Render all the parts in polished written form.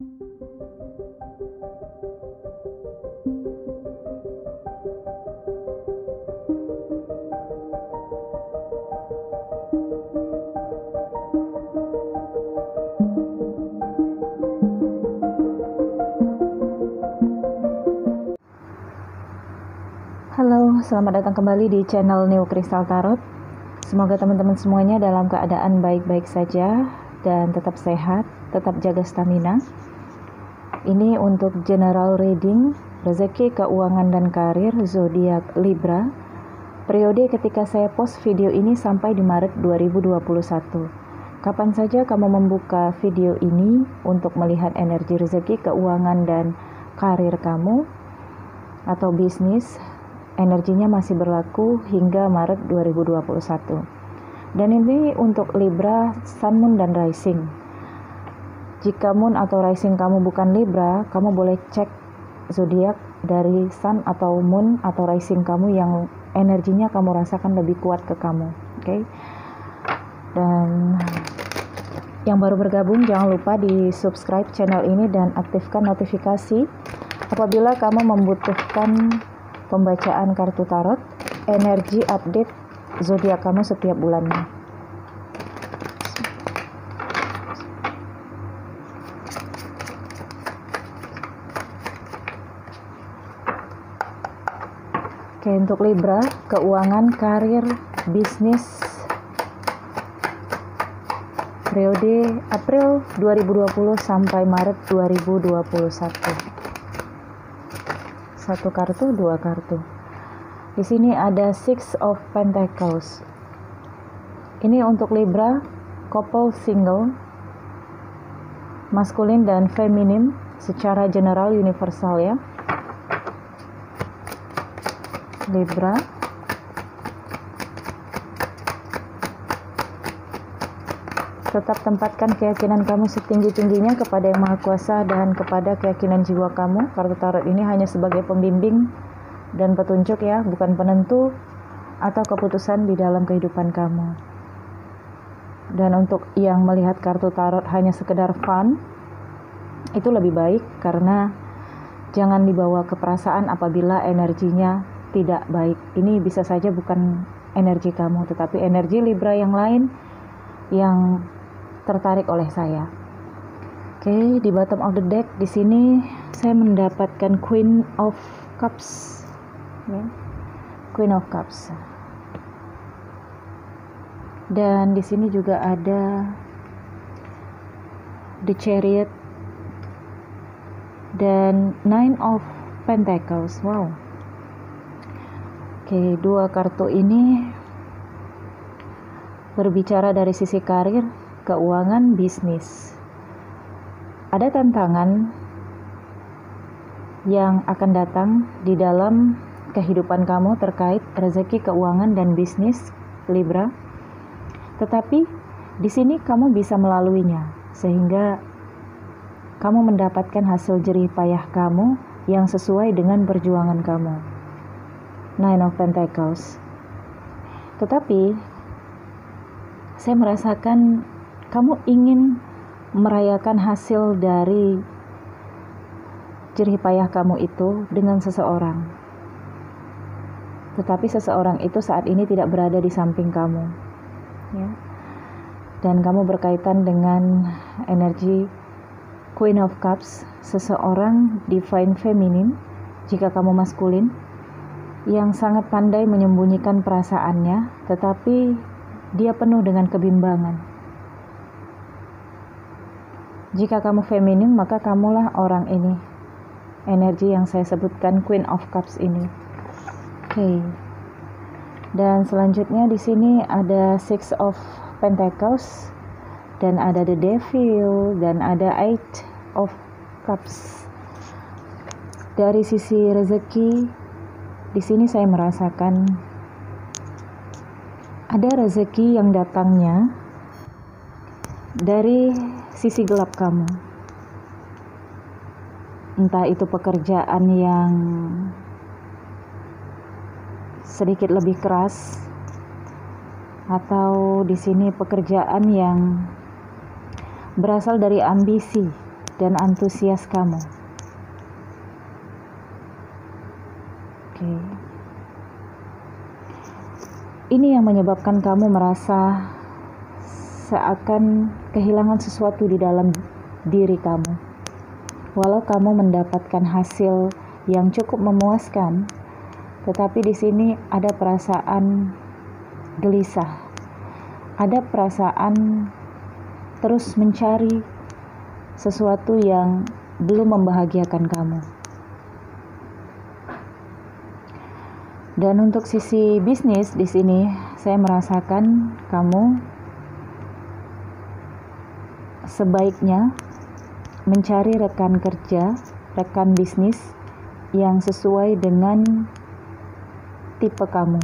Halo, selamat datang kembali di channel New Crystal Tarot. Semoga teman-teman semuanya dalam keadaan baik-baik saja dan tetap sehat, tetap jaga stamina. Ini untuk general reading, rezeki, keuangan, dan karir, zodiak Libra. Periode ketika saya post video ini sampai di Maret 2021. Kapan saja kamu membuka video ini untuk melihat energi rezeki, keuangan, dan karir kamu atau bisnis, energinya masih berlaku hingga Maret 2021. Dan ini untuk Libra, Sun, Moon, dan Rising. Jika Moon atau Rising kamu bukan Libra, kamu boleh cek zodiak dari Sun atau Moon atau Rising kamu yang energinya kamu rasakan lebih kuat ke kamu. Oke? Dan yang baru bergabung, jangan lupa di subscribe channel ini dan aktifkan notifikasi apabila kamu membutuhkan pembacaan kartu tarot, energi update zodiak kamu setiap bulannya. Oke, untuk Libra, keuangan, karir, bisnis, periode April 2020 sampai Maret 2021. Satu kartu, dua kartu. Di sini ada Six of Pentacles. Ini untuk Libra, couple single, maskulin dan feminim secara general universal ya. Libra. Tetap tempatkan keyakinan kamu setinggi-tingginya kepada Yang Maha Kuasa dan kepada keyakinan jiwa kamu. Kartu tarot ini hanya sebagai pembimbing dan petunjuk ya, bukan penentu atau keputusan di dalam kehidupan kamu. Dan untuk yang melihat kartu tarot hanya sekedar fun, itu lebih baik karena jangan dibawa ke perasaan apabila energinya tidak baik. Ini bisa saja bukan energi kamu, tetapi energi Libra yang lain yang tertarik oleh saya. Oke, di bottom of the deck di sini saya mendapatkan Queen of Cups. Ya. Queen of Cups. Dan di sini juga ada The Chariot dan Nine of Pentacles. Wow. Oke, dua kartu ini berbicara dari sisi karir, keuangan, bisnis. Ada tantangan yang akan datang di dalam kehidupan kamu terkait rezeki, keuangan, dan bisnis Libra. Tetapi di sini kamu bisa melaluinya sehingga kamu mendapatkan hasil jerih payah kamu yang sesuai dengan perjuangan kamu. Nine of Pentacles. Tetapi saya merasakan kamu ingin merayakan hasil dari jerih payah kamu itu dengan seseorang. Tetapi seseorang itu saat ini tidak berada di samping kamu. Ya. Dan kamu berkaitan dengan energi Queen of Cups, seseorang divine feminim, jika kamu maskulin, yang sangat pandai menyembunyikan perasaannya, tetapi dia penuh dengan kebimbangan. Jika kamu feminim, maka kamulah orang ini. Energi yang saya sebutkan Queen of Cups ini. Oke. Dan selanjutnya di sini ada Six of Pentacles dan ada The Devil dan ada Eight of Cups. Dari sisi rezeki, di sini saya merasakan ada rezeki yang datangnya dari sisi gelap kamu. Entah itu pekerjaan yang sedikit lebih keras, atau di sini pekerjaan yang berasal dari ambisi. dan antusias kamu. Oke. Ini yang menyebabkan kamu merasa seakan kehilangan sesuatu di dalam diri kamu. Walau kamu mendapatkan hasil yang cukup memuaskan, tetapi di sini ada perasaan gelisah. Ada perasaan terus mencari sesuatu yang belum membahagiakan kamu. Dan untuk sisi bisnis di sini, saya merasakan kamu sebaiknya mencari rekan kerja, rekan bisnis yang sesuai dengan tipe kamu.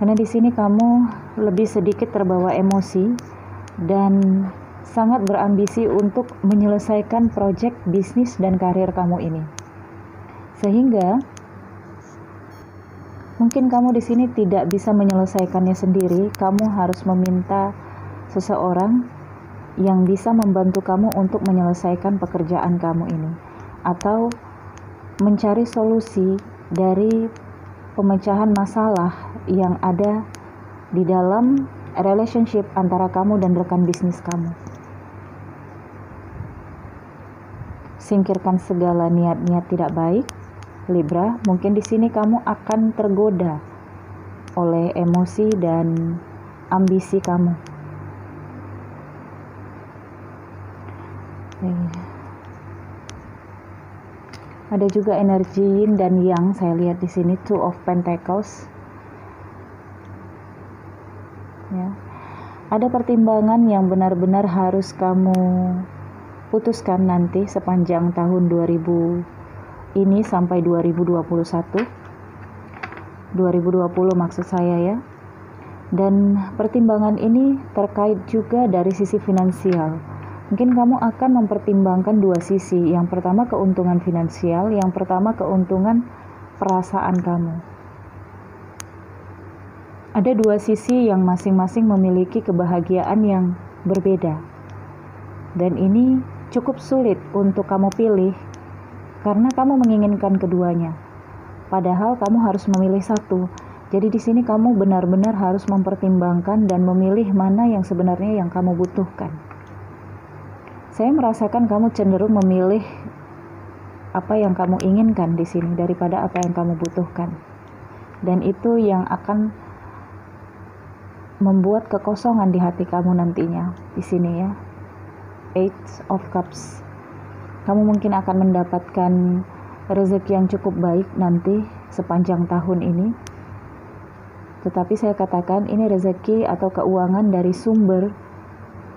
Karena di sini kamu lebih sedikit terbawa emosi dan sangat berambisi untuk menyelesaikan proyek bisnis dan karir kamu ini. Sehingga mungkin kamu di sini tidak bisa menyelesaikannya sendiri, kamu harus meminta seseorang yang bisa membantu kamu untuk menyelesaikan pekerjaan kamu ini, atau mencari solusi dari pemecahan masalah yang ada di dalam relationship antara kamu dan rekan bisnis kamu. Singkirkan segala niat-niat tidak baik, Libra. Mungkin di sini kamu akan tergoda oleh emosi dan ambisi kamu. Ada juga energi Yin dan Yang saya lihat di sini, Two of Pentacles. Ya. Ada pertimbangan yang benar-benar harus kamu putuskan nanti sepanjang tahun 2000 ini sampai 2020 maksud saya ya. Dan pertimbangan ini terkait juga dari sisi finansial. Mungkin kamu akan mempertimbangkan dua sisi. Yang pertama keuntungan finansial, yang pertama keuntungan perasaan kamu. Ada dua sisi yang masing-masing memiliki kebahagiaan yang berbeda. Dan ini cukup sulit untuk kamu pilih karena kamu menginginkan keduanya. Padahal kamu harus memilih satu. Jadi di sini kamu benar-benar harus mempertimbangkan dan memilih mana yang sebenarnya yang kamu butuhkan. Saya merasakan kamu cenderung memilih apa yang kamu inginkan di sini daripada apa yang kamu butuhkan. Dan itu yang akan membuat kekosongan di hati kamu nantinya. Di sini ya, Eight of Cups. Kamu mungkin akan mendapatkan rezeki yang cukup baik nanti sepanjang tahun ini. Tetapi saya katakan ini rezeki atau keuangan dari sumber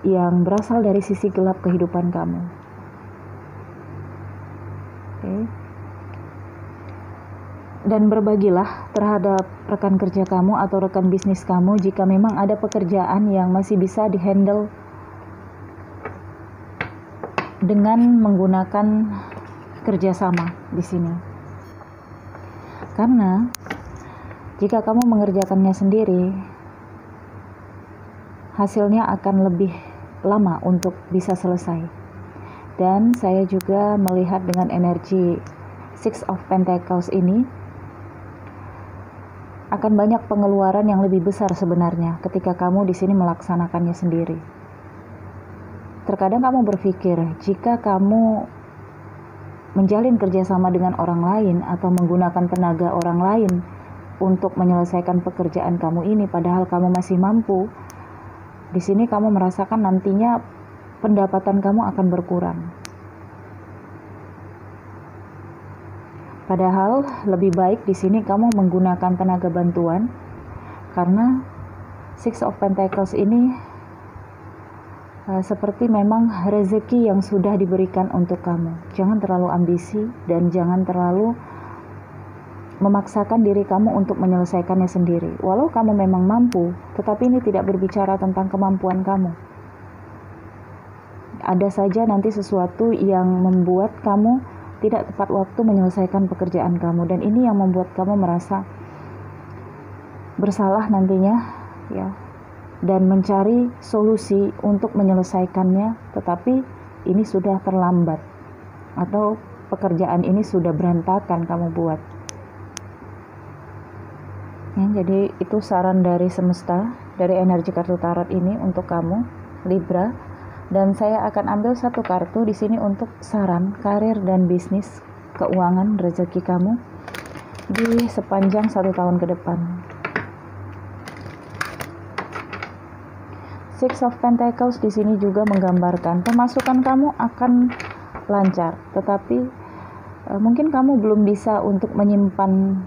yang berasal dari sisi gelap kehidupan kamu. Oke. Dan berbagilah terhadap rekan kerja kamu atau rekan bisnis kamu jika memang ada pekerjaan yang masih bisa dihandle dengan menggunakan kerjasama di sini. Karena jika kamu mengerjakannya sendiri, hasilnya akan lebih lama untuk bisa selesai. Dan saya juga melihat dengan energi Six of Pentacles ini, akan banyak pengeluaran yang lebih besar sebenarnya ketika kamu di sini melaksanakannya sendiri. Terkadang kamu berpikir jika kamu menjalin kerjasama dengan orang lain atau menggunakan tenaga orang lain untuk menyelesaikan pekerjaan kamu ini, padahal kamu masih mampu, di sini kamu merasakan nantinya pendapatan kamu akan berkurang. Padahal lebih baik di sini kamu menggunakan tenaga bantuan, karena Six of Pentacles ini seperti memang rezeki yang sudah diberikan untuk kamu. Jangan terlalu ambisi dan jangan terlalu memaksakan diri kamu untuk menyelesaikannya sendiri. Walau kamu memang mampu, tetapi ini tidak berbicara tentang kemampuan kamu. Ada saja nanti sesuatu yang membuat kamu tidak tepat waktu menyelesaikan pekerjaan kamu, dan ini yang membuat kamu merasa bersalah nantinya ya, dan mencari solusi untuk menyelesaikannya, tetapi ini sudah terlambat, atau pekerjaan ini sudah berantakan kamu buat. Ya, jadi itu saran dari semesta, dari energi kartu tarot ini untuk kamu, Libra. Dan saya akan ambil satu kartu di sini untuk saran karir dan bisnis, keuangan, rezeki kamu di sepanjang 1 tahun ke depan. Six of Pentacles di sini juga menggambarkan pemasukan kamu akan lancar, tetapi mungkin kamu belum bisa untuk menyimpan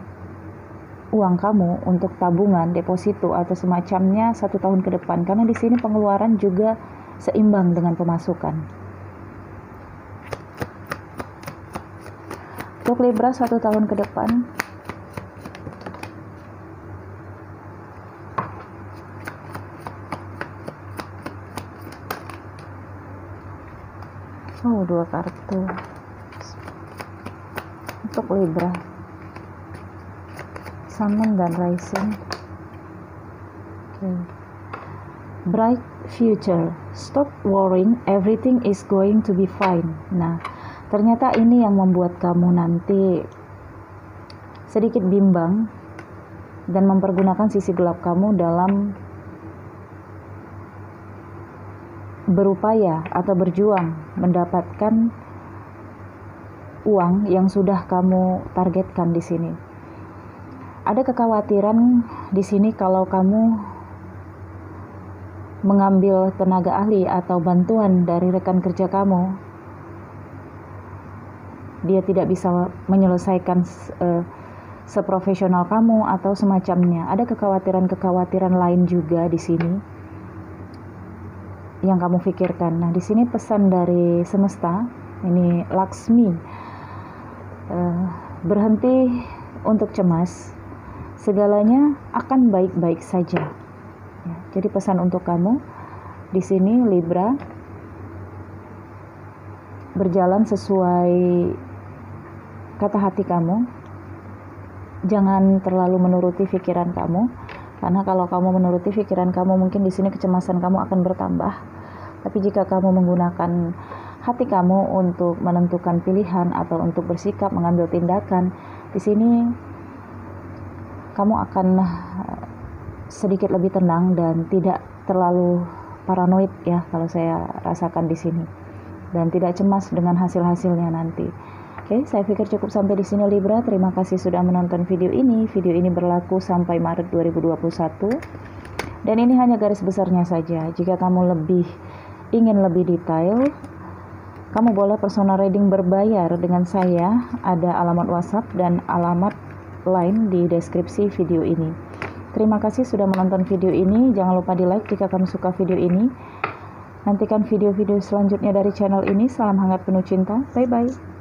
uang kamu untuk tabungan, deposito atau semacamnya 1 tahun ke depan, karena di sini pengeluaran juga seimbang dengan pemasukan. Untuk Libra 1 tahun ke depan, oh, 2 kartu untuk Libra, Sun dan Rising. Okay. Bright future, stop worrying, everything is going to be fine. Nah, ternyata ini yang membuat kamu nanti sedikit bimbang dan mempergunakan sisi gelap kamu dalam berupaya atau berjuang mendapatkan uang yang sudah kamu targetkan di sini. Ada kekhawatiran di sini kalau kamu mengambil tenaga ahli atau bantuan dari rekan kerja kamu, dia tidak bisa menyelesaikan seprofesional kamu atau semacamnya. Ada kekhawatiran-kekhawatiran lain juga di sini yang kamu pikirkan. Nah, di sini pesan dari semesta ini, Laksmi, berhenti untuk cemas, segalanya akan baik-baik saja. Ya, jadi pesan untuk kamu di sini, Libra, berjalan sesuai kata hati kamu, jangan terlalu menuruti pikiran kamu. Karena kalau kamu menuruti pikiran kamu, mungkin di sini kecemasan kamu akan bertambah. Tapi jika kamu menggunakan hati kamu untuk menentukan pilihan atau untuk bersikap, mengambil tindakan, di sini kamu akan sedikit lebih tenang dan tidak terlalu paranoid, ya, kalau saya rasakan di sini. Dan tidak cemas dengan hasil-hasilnya nanti. Oke, saya pikir cukup sampai di sini, Libra. Terima kasih sudah menonton video ini. Video ini berlaku sampai Maret 2021. Dan ini hanya garis besarnya saja. Jika kamu ingin lebih detail, kamu boleh personal reading berbayar dengan saya. Ada alamat WhatsApp dan alamat LINE di deskripsi video ini. Terima kasih sudah menonton video ini. Jangan lupa di-like jika kamu suka video ini. Nantikan video-video selanjutnya dari channel ini. Salam hangat penuh cinta. Bye-bye.